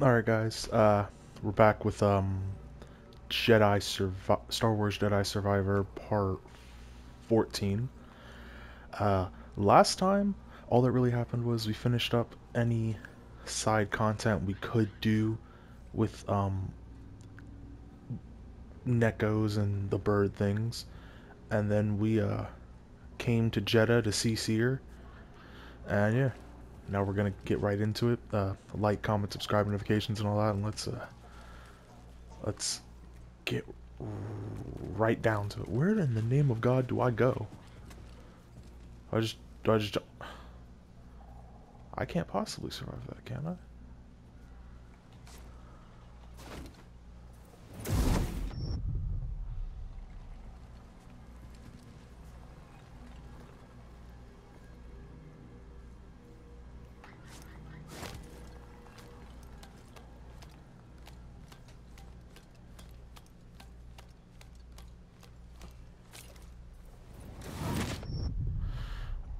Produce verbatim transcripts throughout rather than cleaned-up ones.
Alright guys, uh, we're back with um, Jedi Survi Star Wars Jedi Survivor Part fourteen. Uh, last time, all that really happened was we finished up any side content we could do with um, Neckos and the bird things. And then we uh, came to Jedha to see Cere. And yeah. Now we're gonna get right into it. Uh, like, comment, subscribe, notifications, and all that. And let's uh, let's get right down to it. Where in the name of God do I go? I just, I just, I can't possibly survive that, can I?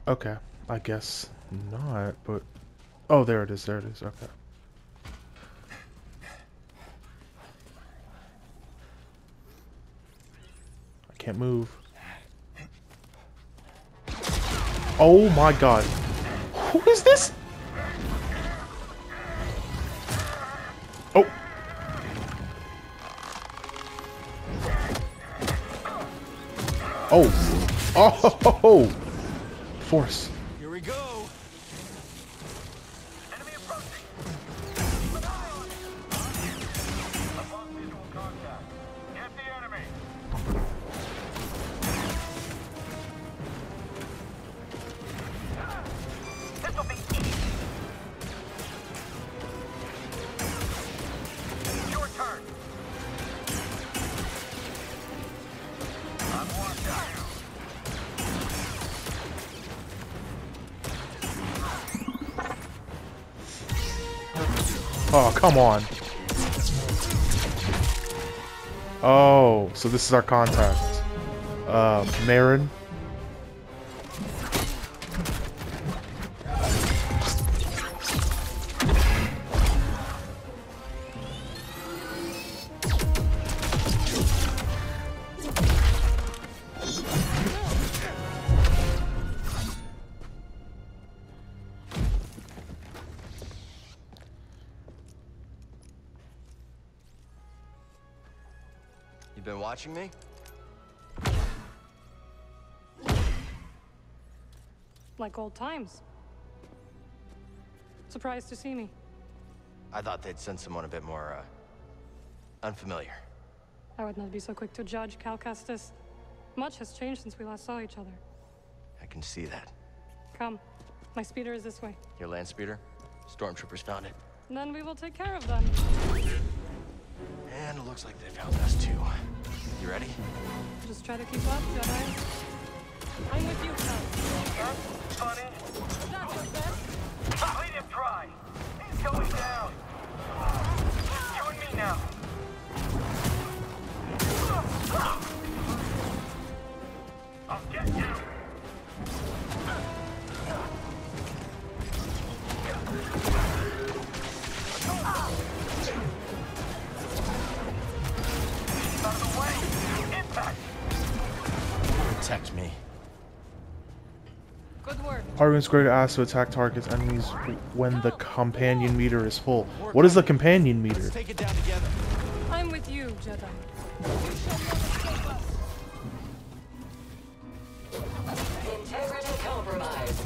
Okay, I guess not, but... Oh, there it is, there it is, okay. I can't move. Oh my God. Who is this? Oh. Oh. Oh. Force. Here we go. Enemy approaching. Above visual contact. Get the enemy. This will be easy. Your turn. I'm watching you. Oh, come on. Oh, so this is our contact. Uh, Merrin. Been watching me? Like old times. Surprised to see me. I thought they'd send someone a bit more, uh, unfamiliar. I would not be so quick to judge, Cal Kestis. Much has changed since we last saw each other. I can see that. Come. My speeder is this way. Your land speeder? Stormtroopers found it. Then we will take care of them. And it looks like they found us too. You ready? Just try to keep up, Jedi. I'm with you, Cal. That's funny. That was best. Leave him try. He's going down. You and me now. I'll get you. Protect me. Good work. Party when square to ask to attack targets enemies when the companion meter is full. What is the companion meter? Let's take it down together. I'm with you, Jedha. You shall never escape us. Integrity compromised.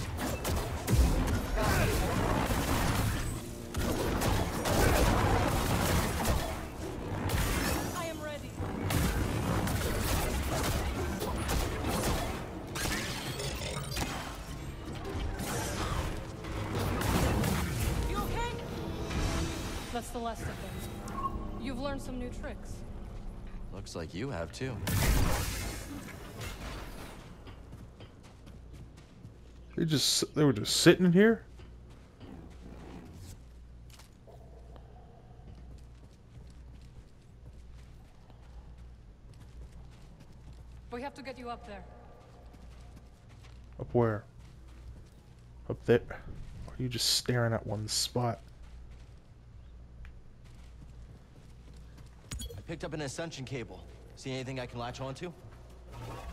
The less of things. You've learned some new tricks. Looks like you have too. They just they were just sitting in here. We have to get you up there. Up where? Up there? Or are you just staring at one spot? Picked up an ascension cable. See anything I can latch onto?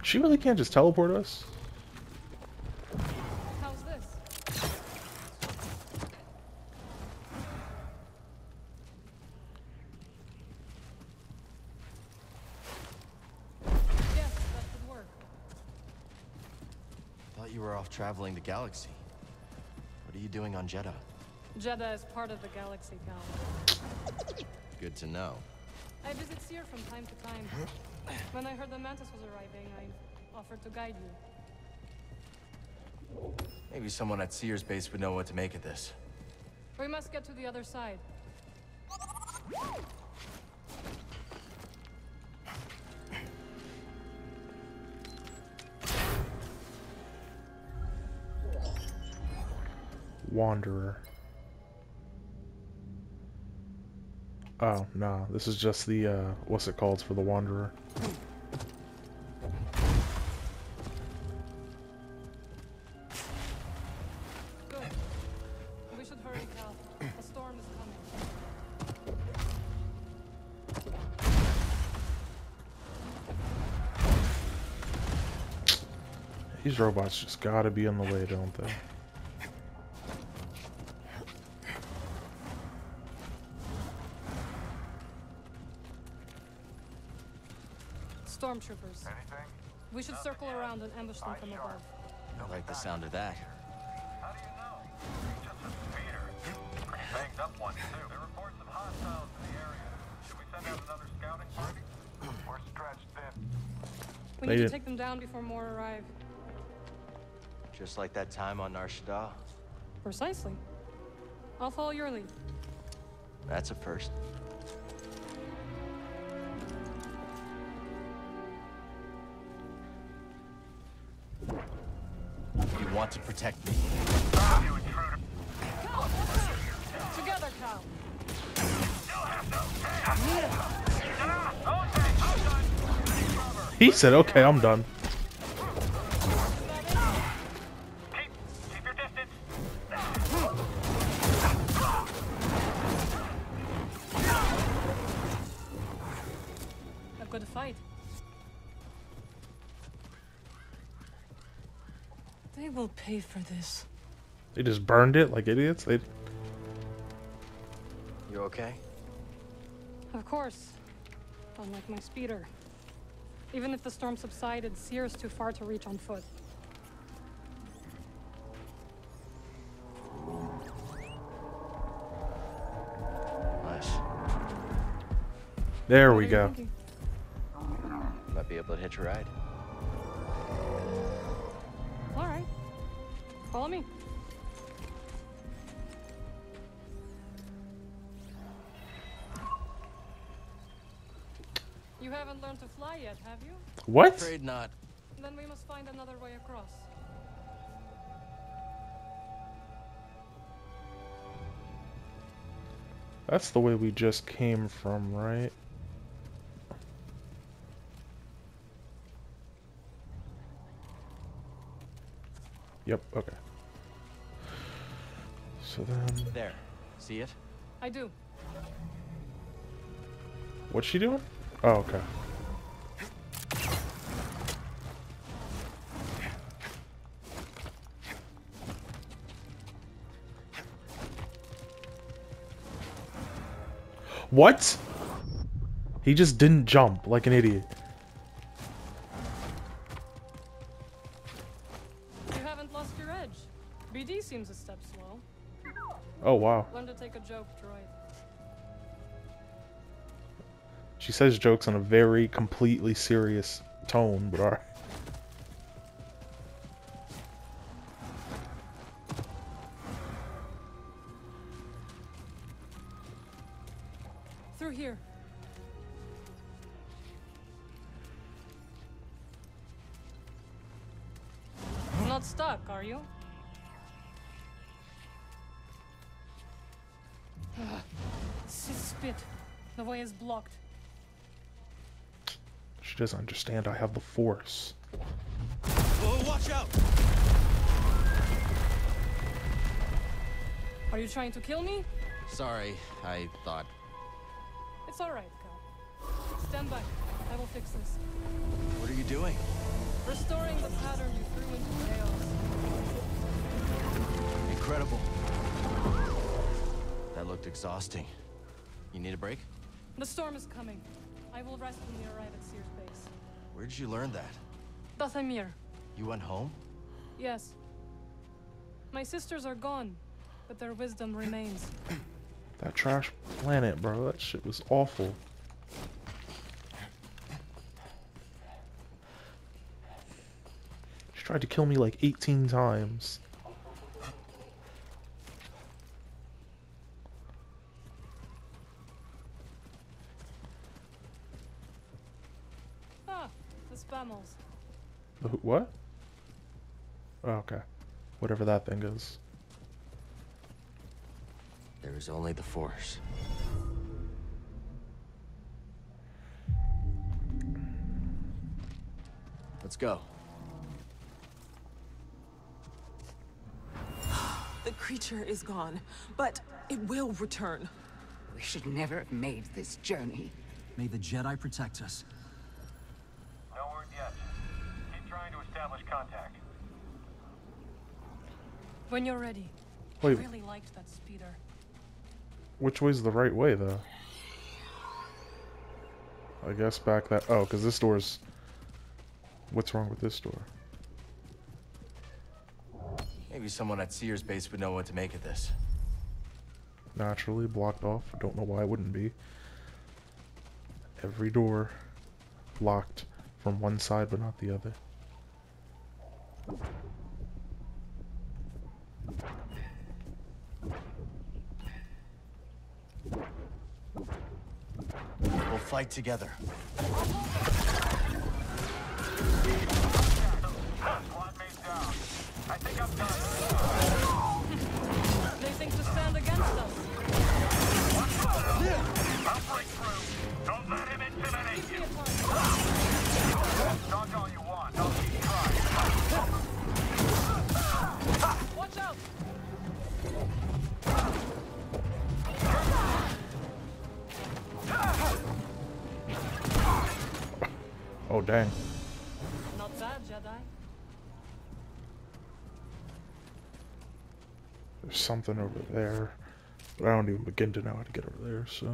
She really can't just teleport us? How's this? Yes, that could work. Thought you were off traveling the galaxy. What are you doing on Jedha? Jedha is part of the galaxy council. Good to know. I visit Cere from time to time. When I heard the Mantis was arriving, I offered to guide you. Maybe someone at Cere's base would know what to make of this. We must get to the other side. Wanderer. Oh, no, this is just the, uh, what's it called for the Wanderer. Good. We should hurry, Cal. A storm is coming. These robots just gotta be in the way, don't they? Stormtroopers. Anything? We should circle around and ambush them from above. I like the sound of that. How do you know? Just a speeder. Pretty banged up one, too. There report some hostiles in the area. Should we send out another scouting party? We're stretched thin. We need to take them down before more arrive. Just like that time on Nar Shaddaa? Precisely. I'll follow your lead. That's a first. Want to protect me. Ah. You intruder. Cal, together, Cal. He said, okay, I'm done. Keep, keep your distance. A good fight. They will pay for this. They just burned it like idiots. They... You okay? Of course. Unlike my speeder. Even if the storm subsided, Cere is too far to reach on foot. Nice. There we go. Thinking? Might be able to hitch a ride. Follow me. You haven't learned to fly yet, have you? What? I'm afraid not. Then we must find another way across. That's the way we just came from, right? Yep, okay. So then... There. See it? I do. What's she doing? Oh, okay. What? He just didn't jump like an idiot. B D seems a step slow. Oh, wow. Learn to take a joke, droid. She says jokes in a very completely serious tone, but alright. Through here. You're not stuck, are you? Spit. The way is blocked. She doesn't understand I have the force. Whoa, watch out! Are you trying to kill me? Sorry, I thought. It's alright, Cal. Stand by. I will fix this. What are you doing? Restoring the pattern you threw into chaos. Incredible. That looked exhausting. You need a break? The storm is coming. I will rest when we arrive at Sears Base. Where did you learn that? Dathomir. You went home? Yes. My sisters are gone, but their wisdom remains. That trash planet, bro. That shit was awful. She tried to kill me like eighteen times. Ah, the spammels. The what? Oh, okay. Whatever that thing is. There is only the Force. Let's go. The creature is gone, but it will return. We should never have made this journey. May the Jedi protect us. No word yet. Keep trying to establish contact. When you're ready. Wait. I really liked that speeder. Which way's the right way, though? I guess back that... Oh, because this door's... What's wrong with this door? Maybe someone at Sears Base would know what to make of this. Naturally, blocked off. I don't know why it wouldn't be. Every door locked from one side, but not the other. Fight together. They think to stand against us. I'll break through. Don't let him intimidate you. Dodge all you want. I'll keep trying. Watch out. Oh, dang. Not bad, Jedi. There's something over there, but I don't even begin to know how to get over there, so...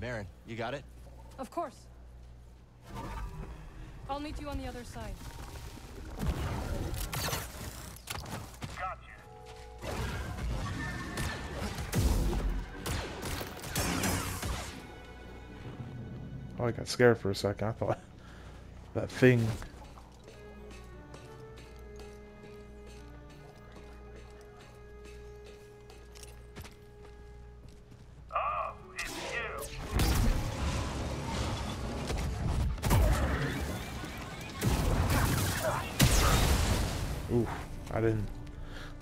Merrin, you got it? Of course. I'll meet you on the other side. Got you. Oh, I got scared for a second. I thought... That thing. Oh, it's you. Ooh, I didn't.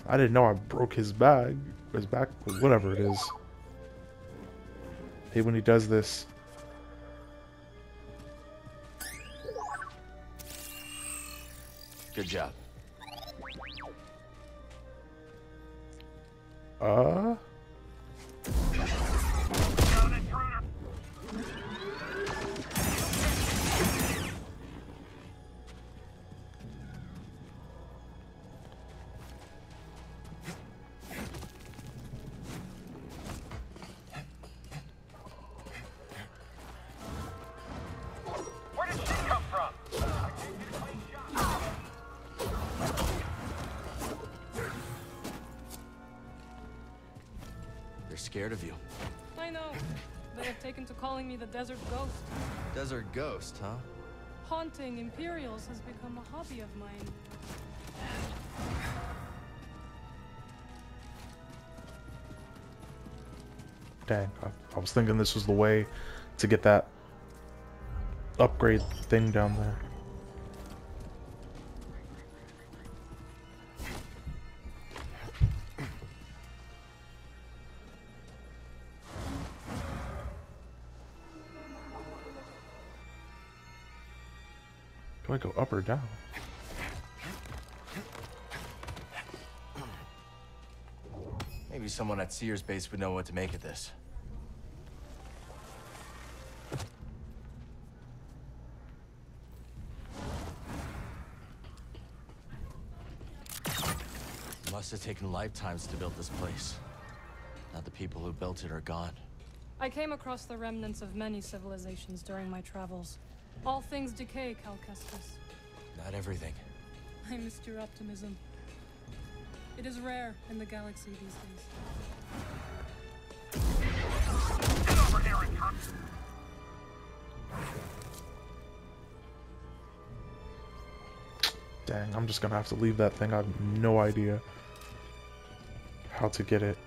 I didn't know I broke his bag, his back, whatever it is. Hey, when he does this. Good job. Uh. Of you. I know. They have taken to calling me the Desert Ghost. Desert Ghost, huh? Haunting Imperials has become a hobby of mine. Dang, I, I was thinking this was the way to get that upgrade thing down there. Do I go up or down? Maybe someone at Sears Base would know what to make of this. have taken lifetimes to build this place. Now the people who built it are gone. I came across the remnants of many civilizations during my travels. All things decay, Cal Kestis. Not everything. I missed your optimism. It is rare in the galaxy these days. Get over here and come. Dang, I'm just gonna have to leave that thing. I have no idea how to get it.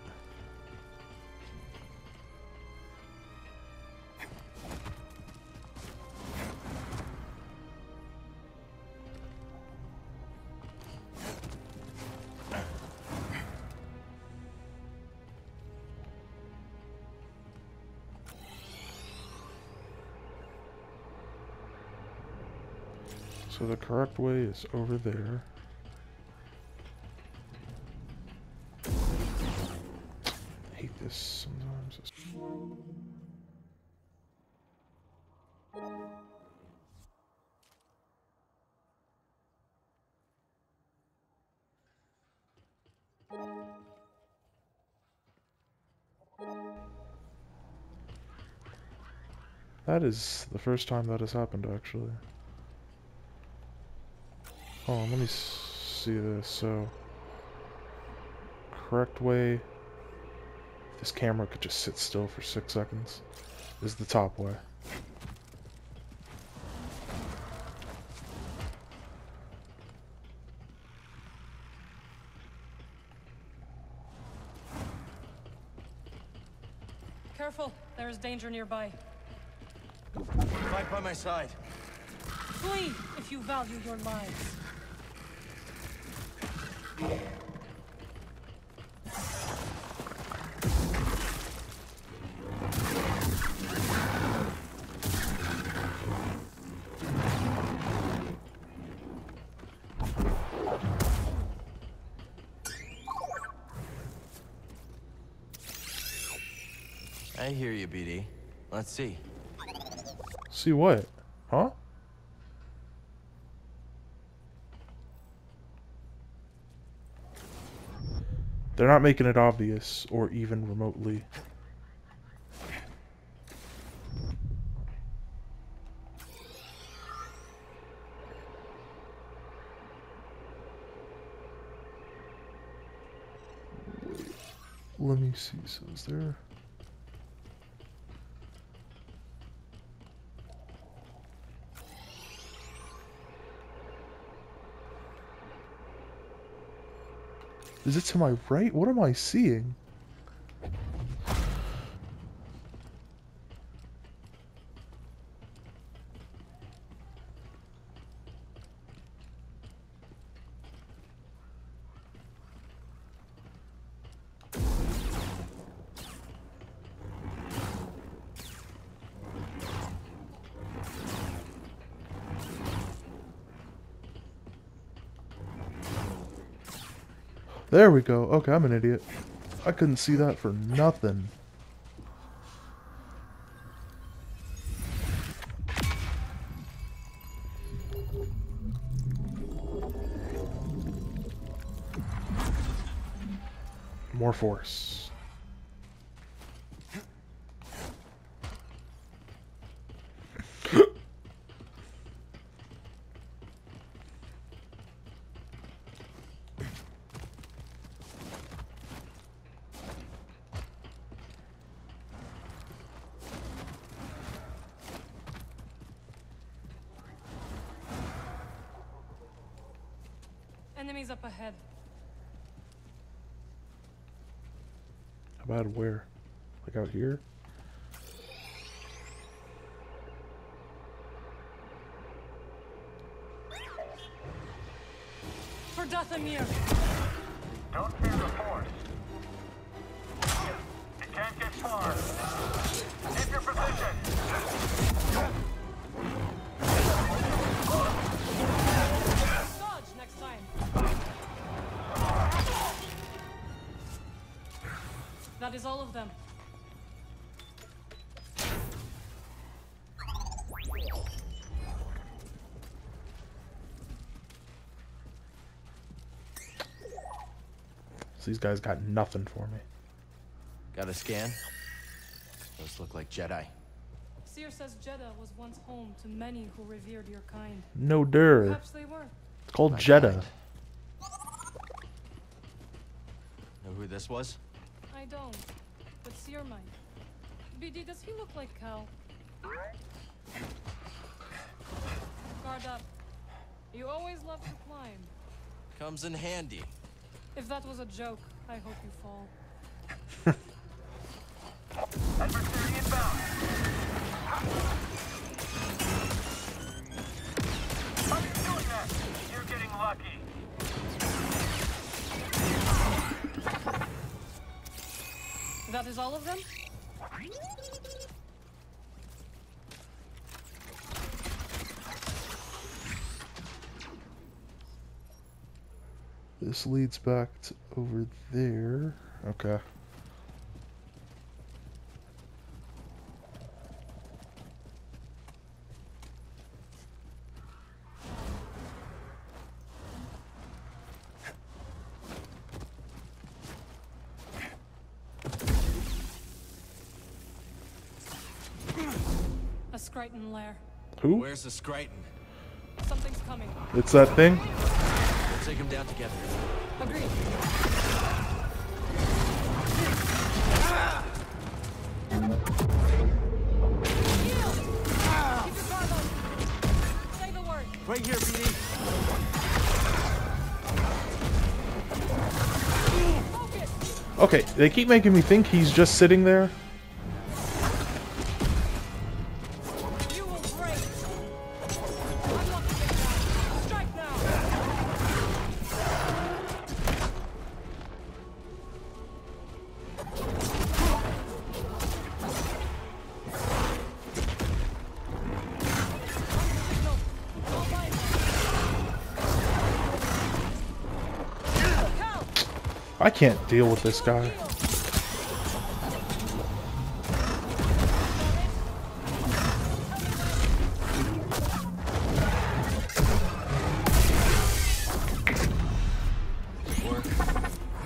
So the correct way is over there. I hate this sometimes. It's that is the first time that has happened, actually. Hold on, let me see this. So, correct way, this camera could just sit still for six seconds, is the top way. Careful, there is danger nearby. Fight by my side. Flee if you value your lives. I hear you, B D. Let's see. See what? Huh? They're not making it obvious, or even remotely. Wait, let me see, so is there... Is it to my right? What am I seeing? There we go. Okay, I'm an idiot. I couldn't see that for nothing. More force. Enemies up ahead. About where? Like out here? For Dathomir. Don't fear the force. It can't get far. Keep your position. That is all of them. These guys got nothing for me. Got a scan? Those look like Jedi. Seer says Jedha was once home to many who revered your kind. No dir. Perhaps they were. It's called My Jedha. Kind. Know who this was? I don't, but Seer might. B D, does he look like Cal? Guard up. You always love to climb. Comes in handy. If that was a joke, I hope you fall. Adversary inbound. How are you doing that? You're getting lucky. That is all of them? This leads back to over there. Okay. Who? Where's the Scryton? Something's coming. It's that thing. We'll take him down together. Agreed. Ah! Ah! Keep your guard on. Say the word. Right here, B D. Focus. Okay, they keep making me think he's just sitting there. I can't deal with this guy.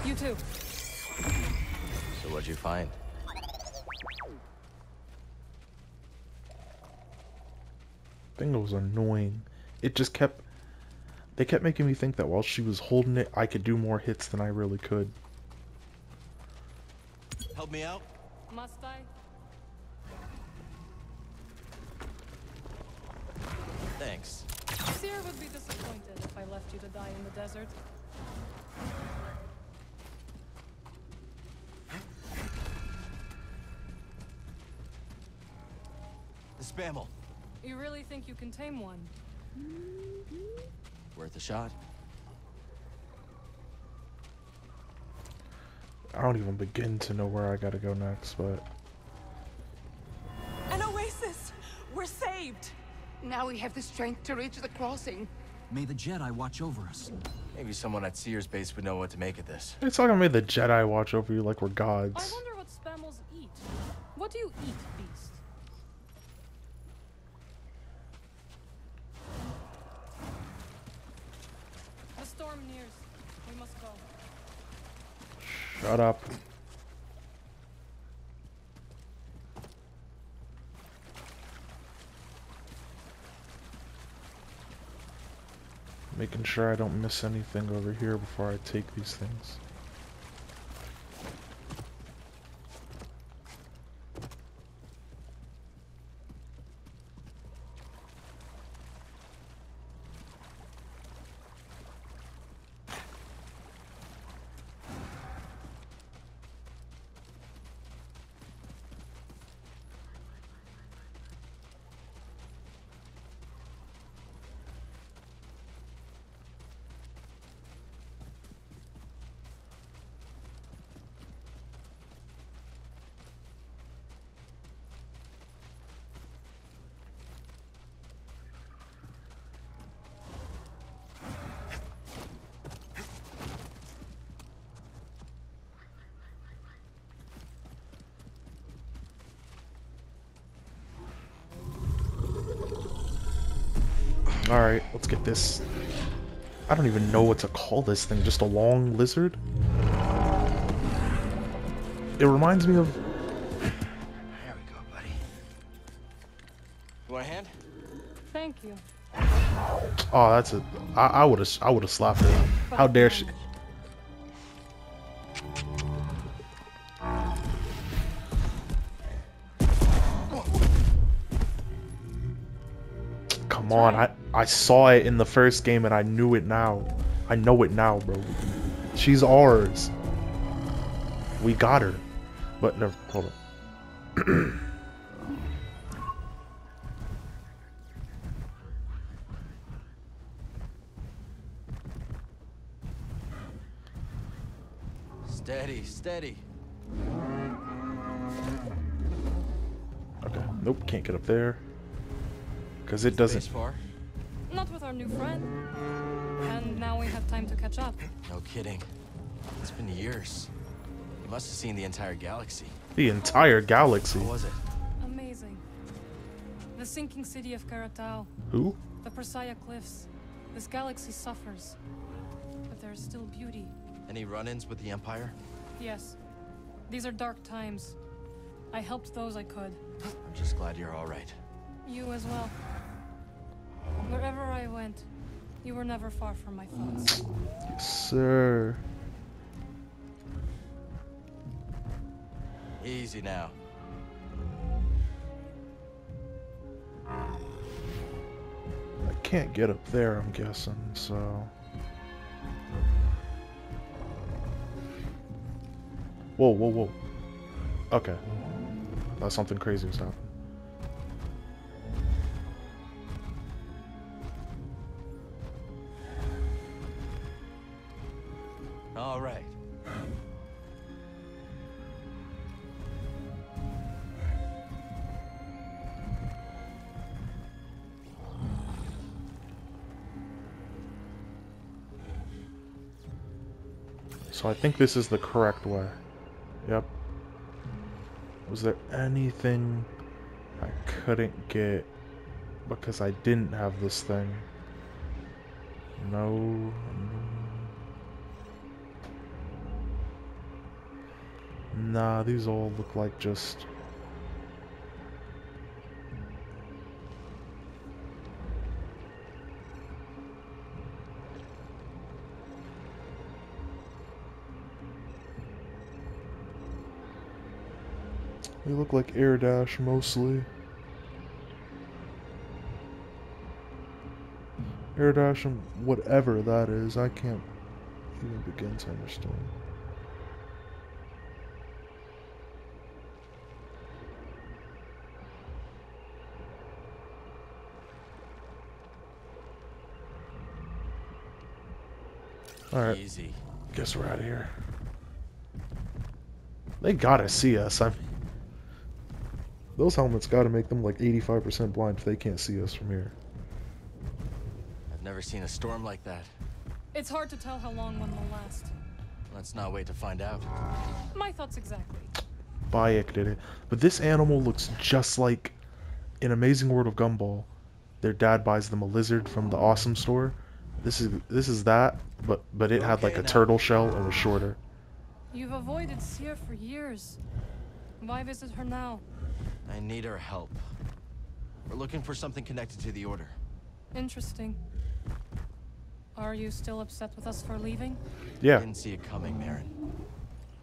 You too. So what'd you find? Thing was annoying. It just kept... They kept making me think that while she was holding it, I could do more hits than I really could. Help me out. Must I? Thanks. Seer would be disappointed if I left you to die in the desert. The Spamel. You really think you can tame one? Worth a shot. I don't even begin to know where I gotta go next, but... An oasis! We're saved! Now we have the strength to reach the crossing. May the Jedi watch over us. Maybe someone at Seer's base would know what to make of this. It's not gonna make the Jedi watch over you like we're gods. I wonder what Spamels eat. What do you eat, Beast? Shut up. Making sure I don't miss anything over here before I take these things. Alright, let's get this. I don't even know what to call this thing, just a long lizard? It reminds me of... There we go, buddy. You want a hand? Thank you. Oh, that's a... I, I would have I would have slapped her. How dare she... Come on, I, I saw it in the first game and I knew it now. I know it now, bro. She's ours. We got her. But never, hold on. Steady, steady. Okay, nope, can't get up there. Because it doesn't. Not with our new friend. And now we have time to catch up. No kidding. It's been years. You must have seen the entire galaxy. The entire galaxy? What was it? Amazing. The sinking city of Karatau. Who? The Prasaya Cliffs. This galaxy suffers. But there's still beauty. Any run-ins with the Empire? Yes. These are dark times. I helped those I could. I'm just glad you're all right. You as well. Wherever I went, you were never far from my thoughts. Yes, sir. Easy now. I can't get up there, I'm guessing, so... Whoa, whoa, whoa. Okay. I thought something crazy was happening. All right. So I think this is the correct way. Yep. Was there anything I couldn't get because I didn't have this thing? No. No. Nah, these all look like just... They look like air dash mostly. Air dash and whatever that is, I can't even begin to understand. Alright, easy. Guess we're out of here. They gotta see us. I'm... Those helmets gotta make them like eighty-five percent blind if they can't see us from here. I've never seen a storm like that. It's hard to tell how long one will last. Let's not wait to find out. My thoughts exactly. Bayek did it. But this animal looks just like in Amazing World of Gumball. Their dad buys them a lizard from the Awesome Store. This is this is that, but but it had like a turtle shell and was shorter. You've avoided Cere for years. Why visit her now? I need her help. We're looking for something connected to the Order. Interesting. Are you still upset with us for leaving? Yeah. I didn't see it coming, Merrin.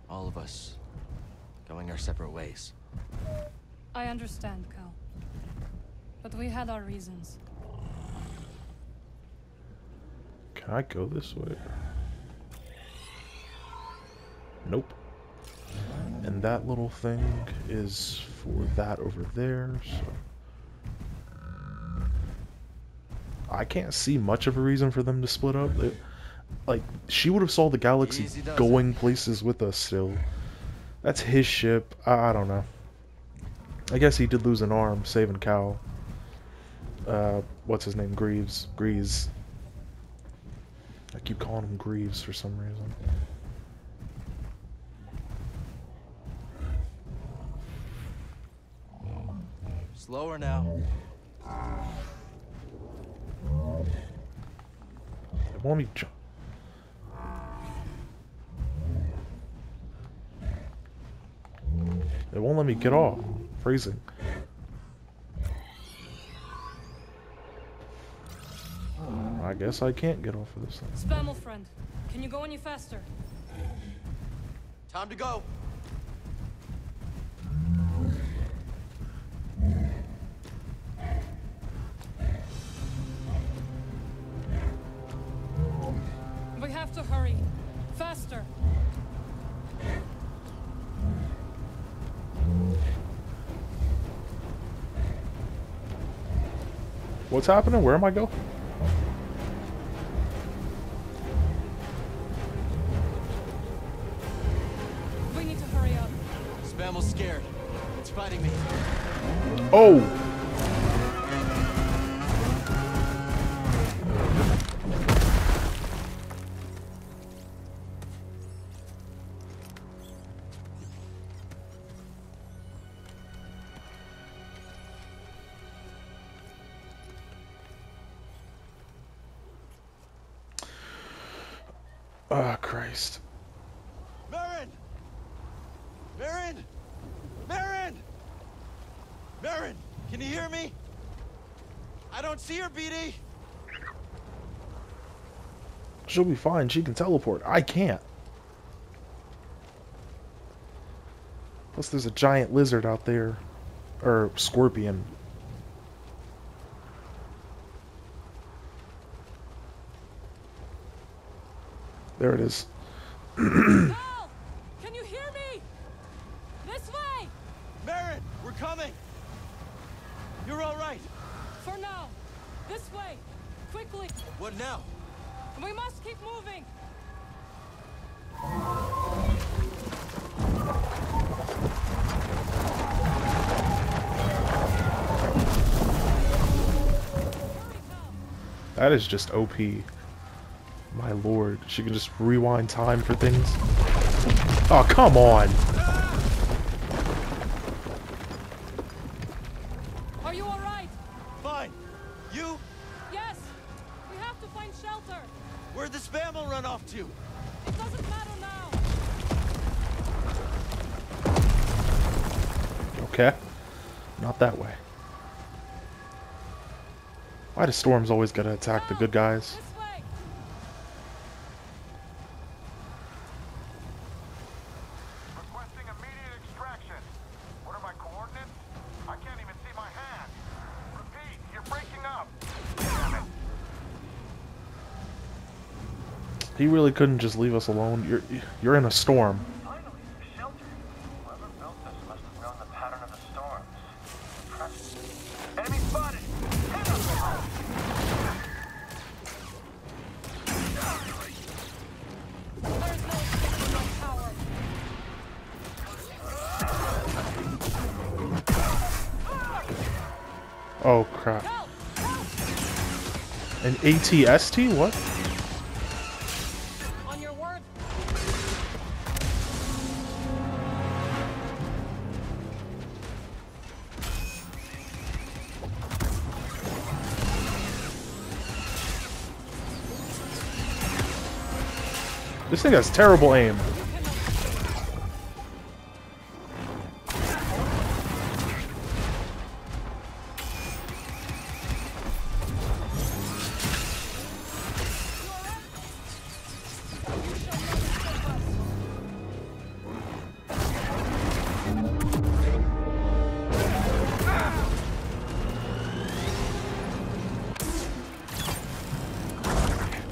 All of us going our separate ways. I understand, Cal. But we had our reasons. Can I go this way? Nope. And that little thing is for that over there, so... I can't see much of a reason for them to split up. It, like, she would have saw the galaxy going places with us still. That's his ship. I, I don't know. I guess he did lose an arm, saving Cal. Uh, what's his name? Greaves. Greaves. I keep calling him Greaves for some reason. Slower now. They want me jump. They won't let me get off. Freezing. Oh, I guess I can't get off of this thing. Spammel friend, can you go any faster? Time to go. We have to hurry. Faster. What's happening? Where am I going? We need to hurry up. Spammel's scared. It's fighting me. Oh! Ah, oh, Christ. Merrin! Merrin! Merrin! Merrin! Can you hear me? I don't see her, B D! She'll be fine. She can teleport. I can't. Plus, there's a giant lizard out there. Or scorpion. There it is. Cal! Can you hear me? This way! Merrin, we're coming! You're all right. For now. This way. Quickly. What now? We must keep moving. That is just O P. My lord, she can just rewind time for things. Oh, come on! Are you alright? Fine. You? Yes! We have to find shelter! Where'd the Spammel run off to? It doesn't matter now! Okay. Not that way. Why do storms always gotta attack the good guys? He really couldn't just leave us alone. You're you're in a storm. Finally, shelter. Whoever built this must have known the pattern of the storms. Impressive. Enemy spotted. Hit him. Oh crap. An A T S T? What? This thing has terrible aim.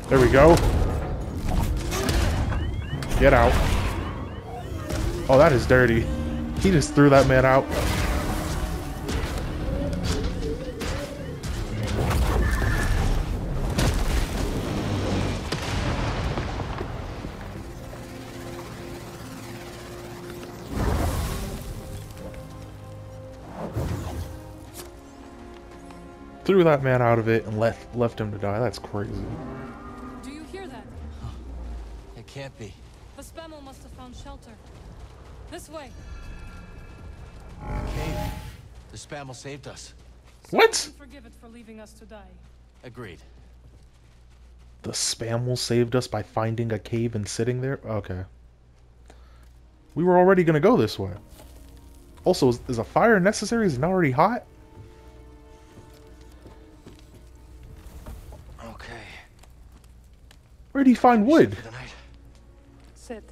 There we go. Get out. Oh, that is dirty. He just threw that man out. Threw that man out of it and left left him to die. That's crazy. Do you hear that? It can't be. The Spammel must have found shelter. This way. Okay. The Spammel saved us. What? So forgive it for leaving us to die. Agreed. The Spammel saved us by finding a cave and sitting there? Okay. We were already gonna go this way. Also, is, is a fire necessary? Is it not already hot? Okay. Where did he find wood? Sit.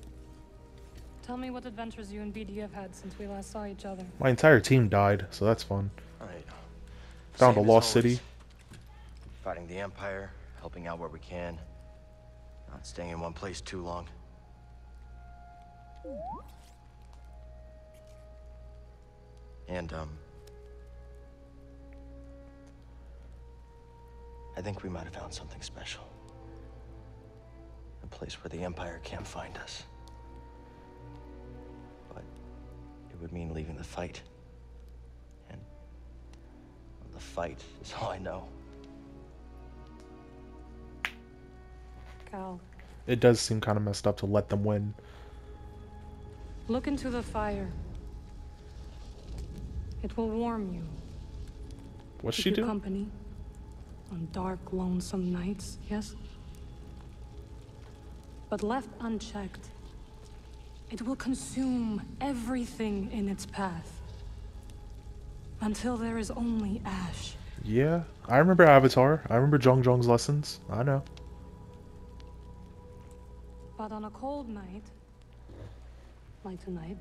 Tell me what adventures you and B D have had since we last saw each other. My entire team died, so that's fun. I know. Found Same a lost city. Fighting the Empire, helping out where we can. Not staying in one place too long. And, um... I think we might have found something special. A place where the Empire can't find us. But it would mean leaving the fight. And the fight is all I know. Cal. It does seem kind of messed up to let them win. Look into the fire. It will warm you. What's Keep she doing? Company on dark, lonesome nights, yes? But left unchecked, it will consume everything in its path. Until there is only ash. Yeah, I remember Avatar. I remember Zhong Zhong's lessons. I know. But on a cold night, like tonight...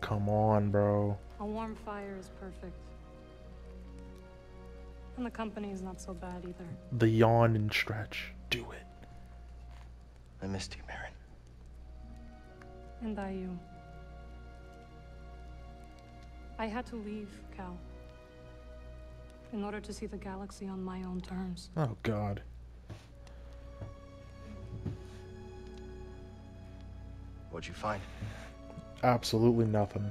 Come on, bro. A warm fire is perfect. And the company is not so bad either. The yawn and stretch. Do it. I missed you, Merrin. And I you. I had to leave, Cal. In order to see the galaxy on my own terms. Oh, God. What'd you find? Absolutely nothing.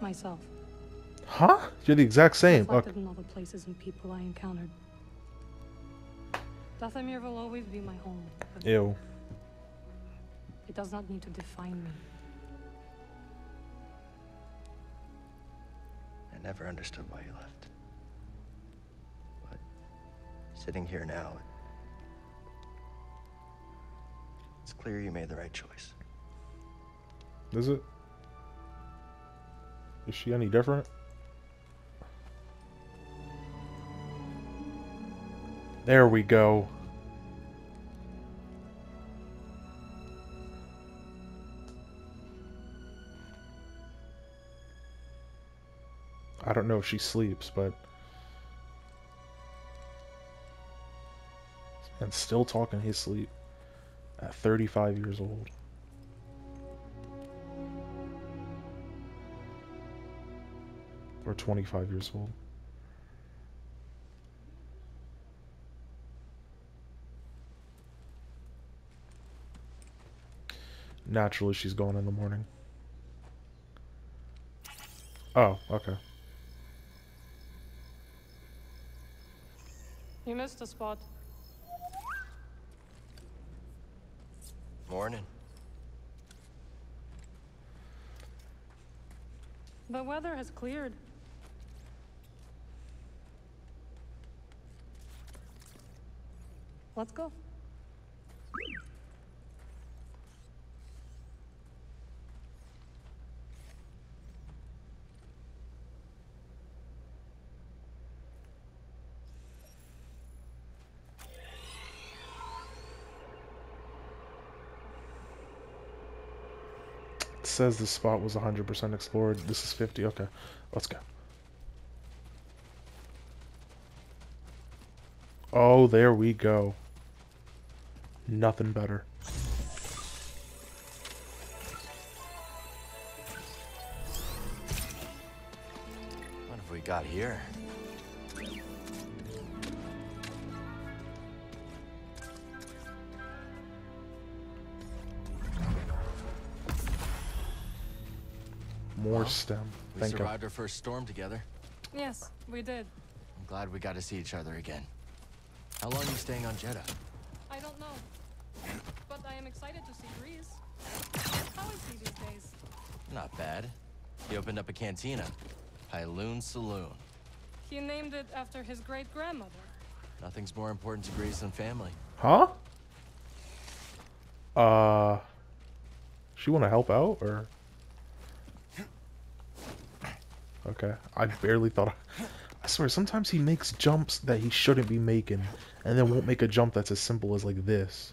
Myself. Huh? You're the exact same. Reflected okay. in all the places and people I encountered. Dathomir will always be my home. But Ew. It does not need to define me. I never understood why you left. But sitting here now, it's clear you made the right choice. Is it? Is she any different? There we go. I don't know if she sleeps, but... And still talking his sleep at thirty-five years old. Or twenty-five years old. Naturally, she's going in the morning. Oh, okay. You missed a spot. Morning. The weather has cleared. Let's go. It says this spot was one hundred percent explored. This is fifty. Okay, let's go. Oh, there we go. Nothing better. What have we got here? More well, stem. We Thank survived God. Our first storm together. Yes, we did. I'm glad we got to see each other again. How long are you staying on Jedha? I don't know. But I am excited to see Greaves. How is he these days? Not bad. He opened up a cantina. Hyloon Saloon. He named it after his great-grandmother. Nothing's more important to Greaves than family. Huh? Uh... She wanna help out, or? Okay, I barely thought... I, I swear, sometimes he makes jumps that he shouldn't be making, and then won't make a jump that's as simple as, like, this.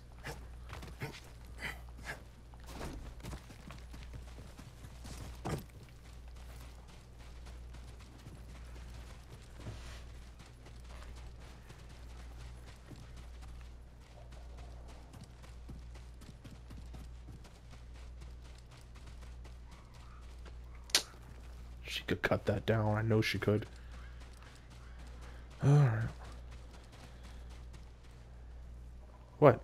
Could cut that down. I know she could. Alright. What?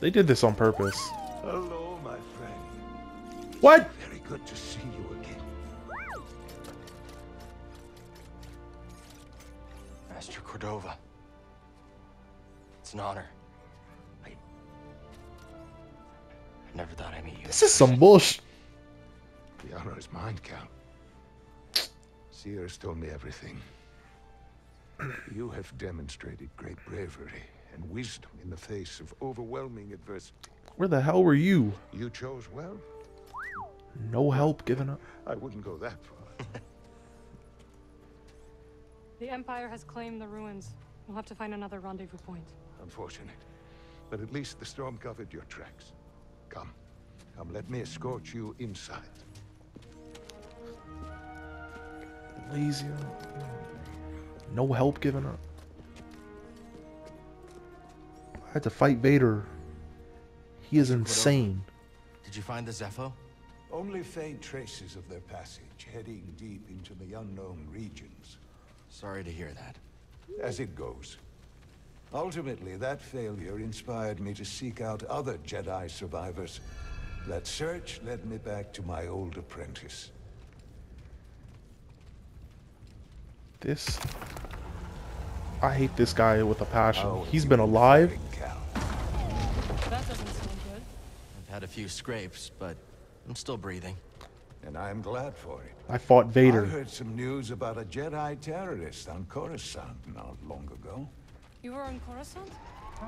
They did this on purpose. Hello, my friend. What? Very good to see you. Cordova. It's an honor. I never thought I'd meet you. This is some bullshit. The honor is mine, Cal. Seer's told me everything. You have demonstrated great bravery and wisdom in the face of overwhelming adversity. Where the hell were you? You chose well. No help given up. I wouldn't go that far. The Empire has claimed the ruins. We'll have to find another rendezvous point. Unfortunate. But at least the storm covered your tracks. Come. Come, let me escort you inside. Elysium. No help given up. I had to fight Vader. He is insane. Did you find the Zepho? Only faint traces of their passage, heading deep into the unknown regions. Sorry to hear that. As it goes. Ultimately, that failure inspired me to seek out other Jedi survivors. That search led me back to my old apprentice. This... I hate this guy with a passion. He's been alive. That doesn't seem good. I've had a few scrapes, but I'm still breathing. And I'm glad for it. I fought Vader. I heard some news about a Jedi terrorist on Coruscant not long ago. You were on Coruscant? Uh...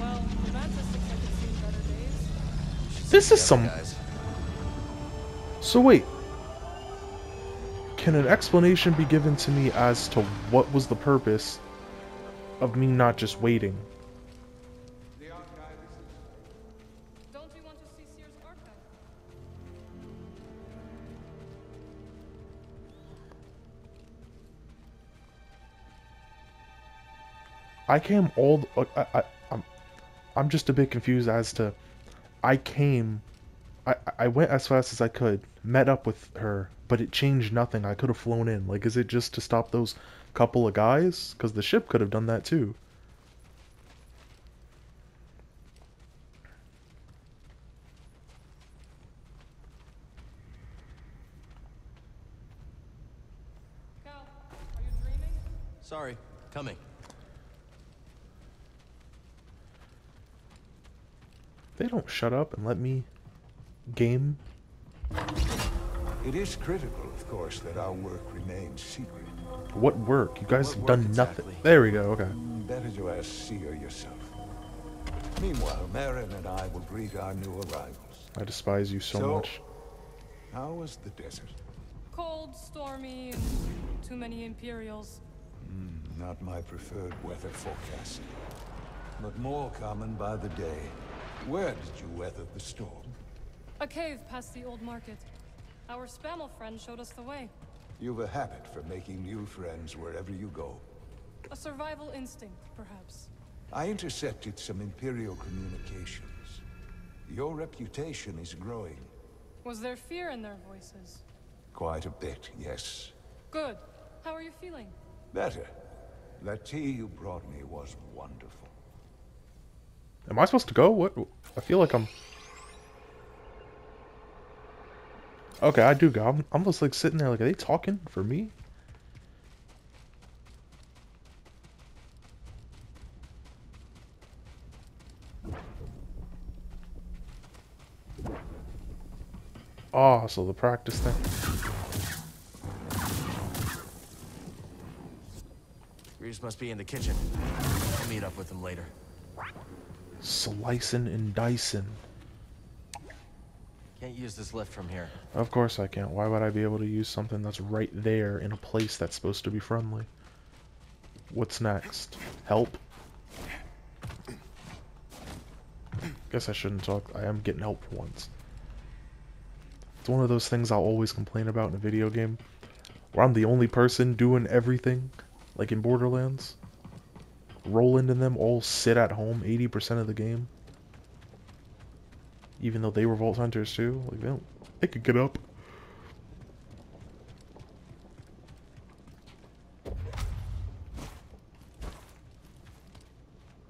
Well, the Mantis looks like it's seen better days. This is some... Guys. So wait. Can an explanation be given to me as to what was the purpose of me not just waiting? The archive is... Don't you want to see Seer's archive? I came all... I, I, I'm, I'm just a bit confused as to... I came... I, I went as fast as I could, met up with her, but it changed nothing. I could have flown in. Like, is it just to stop those couple of guys? Because the ship could have done that too. Cal, are you dreaming? Sorry, coming. They don't shut up and let me... game. It is critical, of course, that our work remains secret. What work? You guys what have done exactly? Nothing. There we go, okay. Better to ask Seer yourself. Meanwhile, Merrin and I will greet our new arrivals. I despise you so, so much. How was the desert? Cold, stormy, and too many Imperials. Mm, not my preferred weather forecast. But more common by the day. Where did you weather the storm? A cave past the old market. Our Spammel friend showed us the way. You've a habit for making new friends wherever you go. A survival instinct, perhaps. I intercepted some Imperial communications. Your reputation is growing. Was there fear in their voices? Quite a bit, yes. Good. How are you feeling? Better. That tea you brought me was wonderful. Am I supposed to go? What? I feel like I'm... Okay, I do go. I'm almost like sitting there like, are they talking for me? Oh, so the practice thing. Greaves must be in the kitchen. I'll meet up with him later. Slicing and dicing. Can't use this lift from here. Of course I can't. Why would I be able to use something that's right there in a place that's supposed to be friendly? What's next? Help? Guess I shouldn't talk. I am getting help for once. It's one of those things I'll always complain about in a video game, where I'm the only person doing everything, like in Borderlands. Roland and them all sit at home eighty percent of the game. Even though they were Vault Hunters too, like they, don't, they could get up.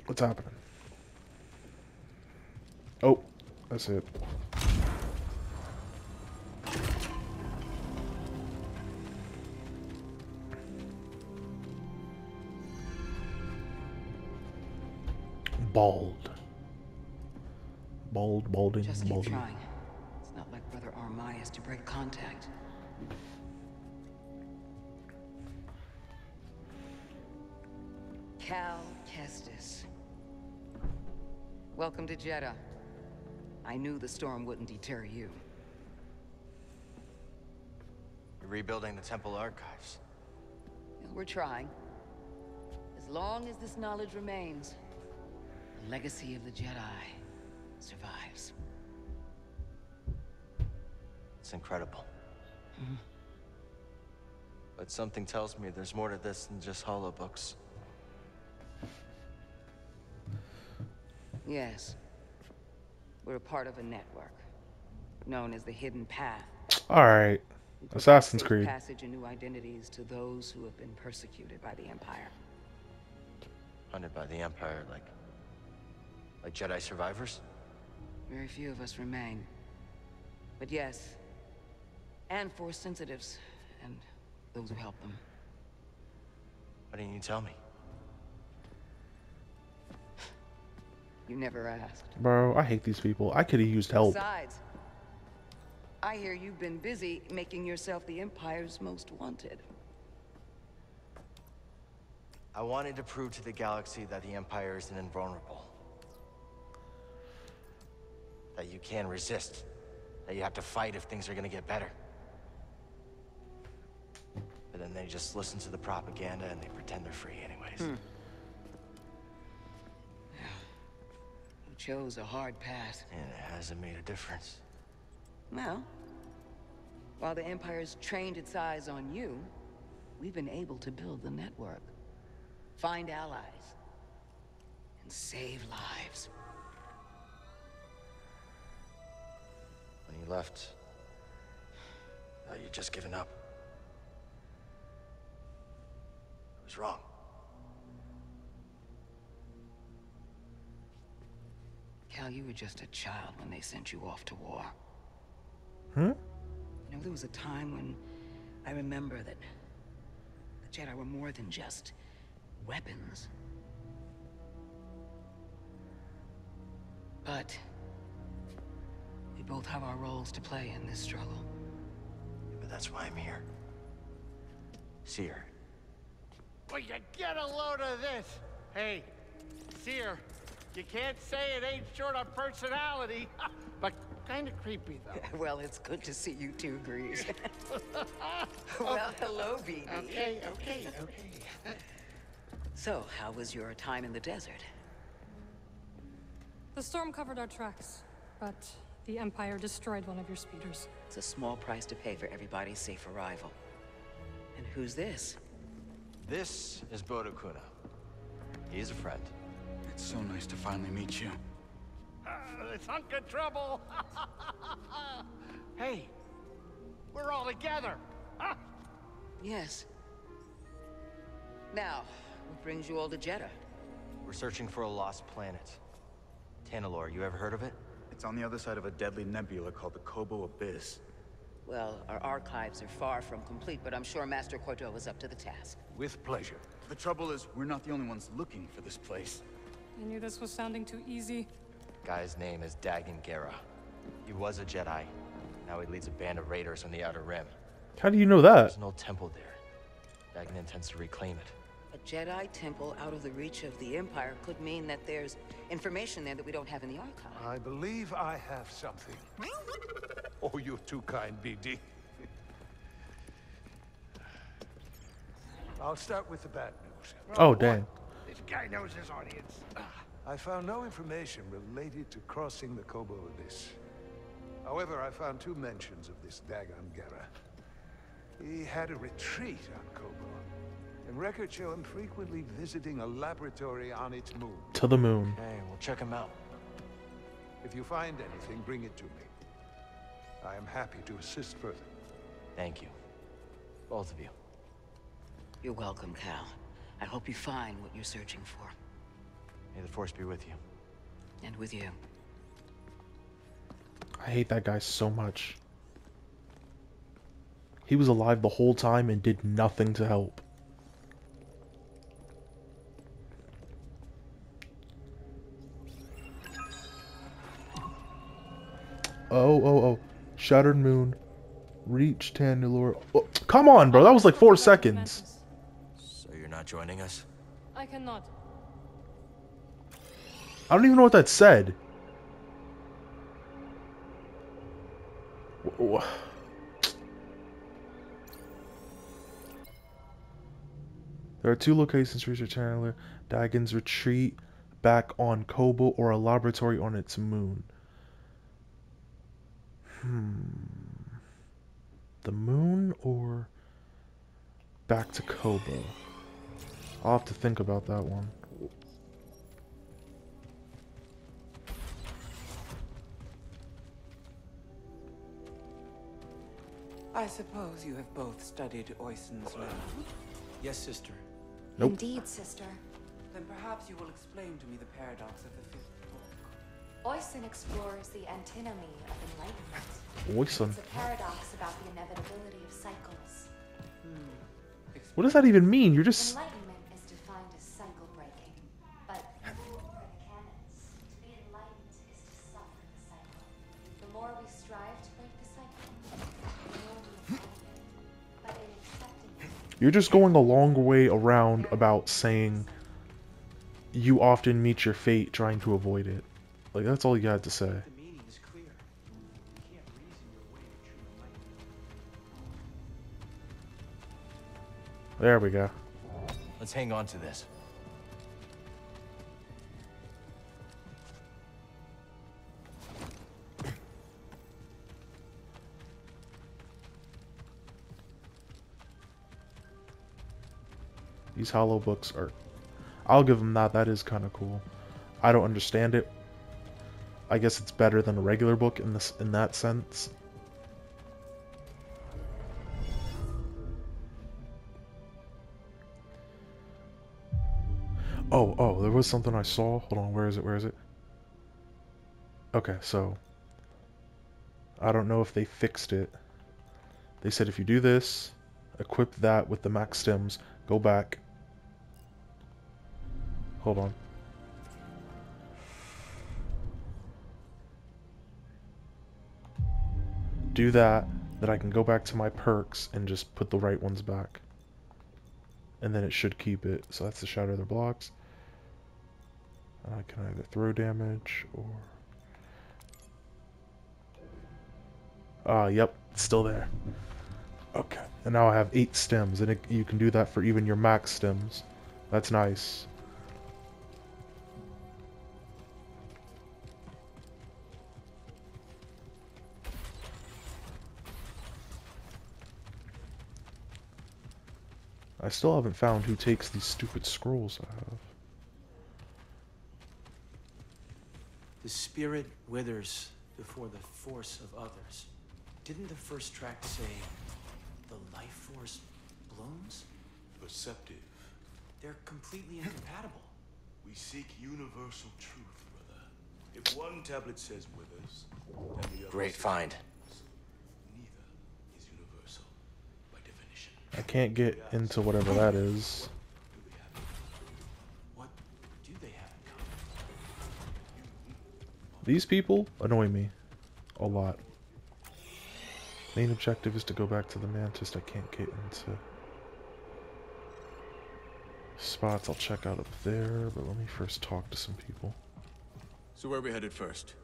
What's happening? Oh, that's it. Bald. Bald, balding, just keep balding. Trying. It's not like Brother Armai has to break contact. Cal Kestis. Welcome to Jedha. I knew the storm wouldn't deter you. You're rebuilding the temple archives. We're trying. As long as this knowledge remains, the legacy of the Jedi survives. It's incredible. Mm-hmm. But something tells me there's more to this than just hollow books. Yes. We're a part of a network known as the Hidden Path. All right. Assassin's Creed. Passage and new identities to those who have been persecuted by the Empire. Hunted by the Empire, like like Jedi survivors? Very few of us remain. But yes, and Force sensitives and those who help them. Why didn't you tell me? You never asked. Bro, I hate these people. I could have used help. Besides, I hear you've been busy making yourself the Empire's most wanted. I wanted to prove to the galaxy that the Empire isn't invulnerable. That you can resist. That you have to fight if things are gonna get better. But then they just listen to the propaganda and they pretend they're free anyways. Hmm. Chose a hard path. And it hasn't made a difference. Well, while the Empire's trained its eyes on you, we've been able to build the network, find allies, and save lives. When you left, now you've just given up. I was wrong. Cal, you were just a child when they sent you off to war. Huh? You know, there was a time when I remember that the Jedi were more than just weapons. But we both have our roles to play in this struggle. Yeah, but that's why I'm here. Seer. Well, you get a load of this! Hey, Seer. You can't say it ain't short on personality, but kind of creepy, though. Yeah, well, it's good to see you two, Greaves. Well, hello, B D. Okay, okay, okay. So, how was your time in the desert? The storm covered our tracks, but the Empire destroyed one of your speeders. It's a small price to pay for everybody's safe arrival. And who's this? This is Bode Akuna. He's a friend. It's so nice to finally meet you. Uh, it's hunk of trouble. Hey, we're all together. Huh? Yes. Now, what brings you all to Jedha? We're searching for a lost planet. Tanalorr, you ever heard of it? It's on the other side of a deadly nebula called the Koboh Abyss. Well, our archives are far from complete, but I'm sure Master Cordova is up to the task. With pleasure. The trouble is, we're not the only ones looking for this place. I knew this was sounding too easy. Guy's name is Dagan Gera. He was a Jedi, Now he leads a band of raiders on the Outer Rim. How do you know that? There's an old temple there. Dagan intends to reclaim it. A Jedi temple out of the reach of the Empire could mean that there's information there that we don't have in the archive. I believe I have something. Oh, you're too kind, B D. I'll start with the bad news. Oh, oh dang. This guy knows his audience. I found no information related to crossing the Koboh Abyss. However, I found two mentions of this Dagan Gera. He had a retreat on Koboh, and records show him frequently visiting a laboratory on its moon. To the moon. Hey, we'll check him out. If you find anything, bring it to me. I am happy to assist further. Thank you. Both of you. You're welcome, Cal. I hope you find what you're searching for. May the Force be with you. And with you. I hate that guy so much. He was alive the whole time and did nothing to help. Oh, oh, oh. Shattered Moon. Reach Tanalorr. Oh, come on, bro. That was like four seconds. So you're not joining us? I cannot. I don't even know what that said. Whoa. There are two locations for Richard Chandler. Dagan's retreat back on Koboh or a laboratory on its moon. Hmm. The moon or back to Koboh? I'll have to think about that one. I suppose you have both studied Oysen's letter. Yes, sister. Nope. Indeed, sister. Then perhaps you will explain to me the paradox of the fifth book. Oysen explores the antinomy of enlightenment. Oysen. It's a paradox about the inevitability of cycles. Hmm. What does that even mean? You're just... Enlightenment is defined as cycle breaking. But for the canons, to be enlightened is to suffer the cycle. The more we strive to break the cycle... You're just going a long way around about saying you often meet your fate trying to avoid it. Like, that's all you had to say. There we go. Let's hang on to this. These hollow books are... I'll give them that. That is kind of cool. I don't understand it. I guess it's better than a regular book in this, in that sense. Oh, oh, there was something I saw. Hold on, where is it? Where is it? Okay, so... I don't know if they fixed it. They said if you do this, equip that with the max stems, go back. Hold on. Do that, then I can go back to my perks and just put the right ones back. And then it should keep it. So that's the shatter of the blocks. I can either throw damage or... Ah, uh, yep, it's still there. Okay, and now I have eight stems, and it, you can do that for even your max stems. That's nice. I still haven't found who takes these stupid scrolls I have. The spirit withers before the force of others. Didn't the first tract say... the life force blooms? Perceptive. They're completely incompatible. We seek universal truth, brother. If one tablet says withers, and the other... Great find. Neither is universal by definition. I can't get into whatever that is. What do they have in common? These people annoy me a lot. Main objective is to go back to the Mantis. I can't get into spots. I'll check out up there, but let me first talk to some people. So where are we headed first?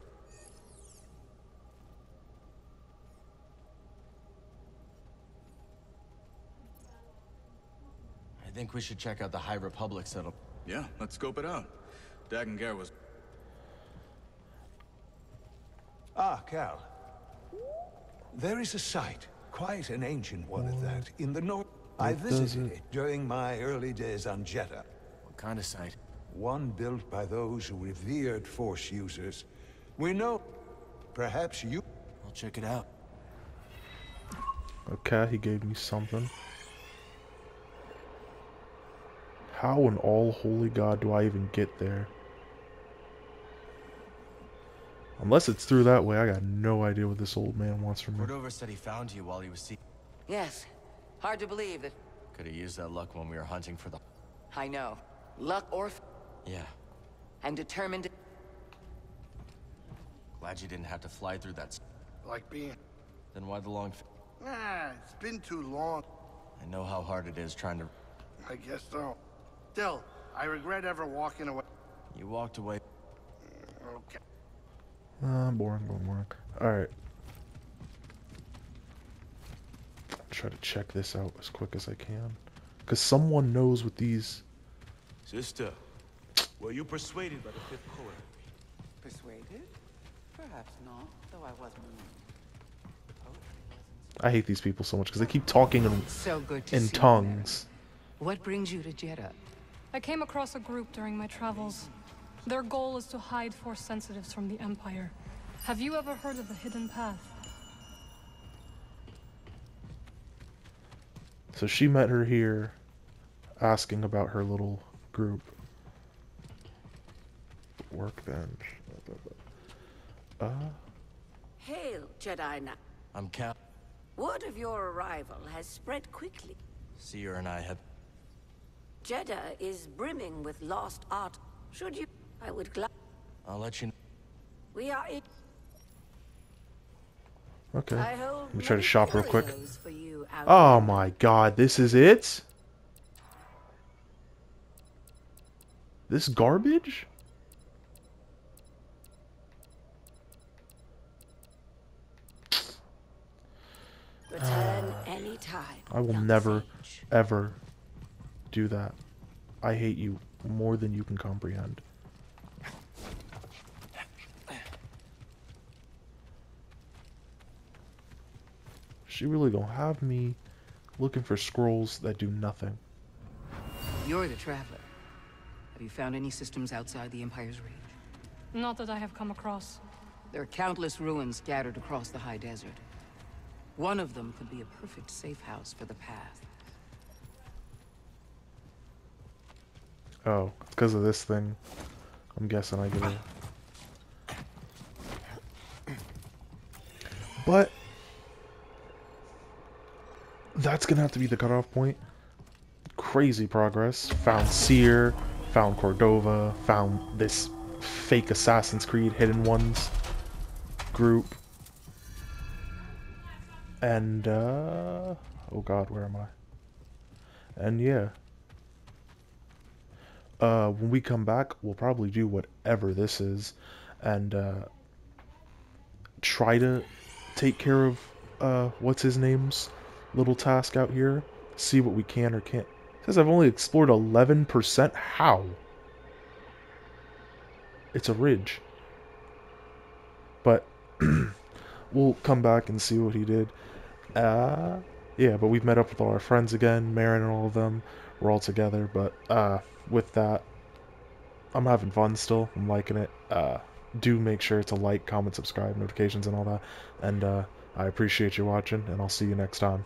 I think we should check out the High Republic settlement. Yeah, let's scope it out. Dagan Gera was... Ah, Cal. There is a site, quite an ancient one at that, in the north. I visited it during my early days on Jedha. What kind of site? One built by those who revered Force users. We know. Perhaps you... I'll check it out. Okay, he gave me something. How in all holy God do I even get there? Unless it's through that way, I got no idea what this old man wants from me. Cordova said he found you while he was seeking. Yes. Hard to believe that. Could have used that luck when we were hunting for the... I know. Luck or... F yeah. I'm determined to... Glad you didn't have to fly through that... Like being... Then why the long... F nah, it's been too long. I know how hard it is trying to... I guess so. Still, I regret ever walking away. You walked away... Okay. Uh, boring, boring, boring. Alright. Try to check this out as quick as I can. Because someone knows what these... Sister, were you persuaded by the fifth core? Persuaded? Perhaps not, though I wasn't. I hate these people so much because they keep talking in, so good to in see tongues. You, what brings you to Jedha? I came across a group during my travels. Their goal is to hide Force sensitives from the Empire. Have you ever heard of the Hidden Path? So she met her here, asking about her little group. Workbench. Uh. Hail, Jedi Knight. I'm Cal. Word of your arrival has spread quickly. Seer and I have... Jedha is brimming with lost art. Should you... I would gladly... I'll let you know. We are in... Okay. Let me try to shop real quick. You, oh my God, this is it? This garbage? Return anytime. I will never, ever do that. I hate you more than you can comprehend. She really gonna have me looking for scrolls that do nothing. You're the traveler. Have you found any systems outside the Empire's reach? Not that I have come across. There are countless ruins scattered across the high desert. One of them could be a perfect safe house for the path. Oh, it's because of this thing. I'm guessing I get it. But... that's gonna have to be the cutoff point. Crazy progress. Found Seer, found Cordova, found this fake Assassin's Creed Hidden Ones group. And, uh... oh God, where am I? And yeah. Uh, when we come back, we'll probably do whatever this is. And, uh... try to take care of, uh, what's his name's little task out here, see what we can or can't. It says I've only explored eleven percent. How? It's a ridge. But we'll come back and see what he did. Uh, yeah, but we've met up with all our friends again, Merrin and all of them. We're all together, but uh, with that, I'm having fun still. I'm liking it. Uh, do make sure to like, comment, subscribe, notifications, and all that. And uh, I appreciate you watching, and I'll see you next time.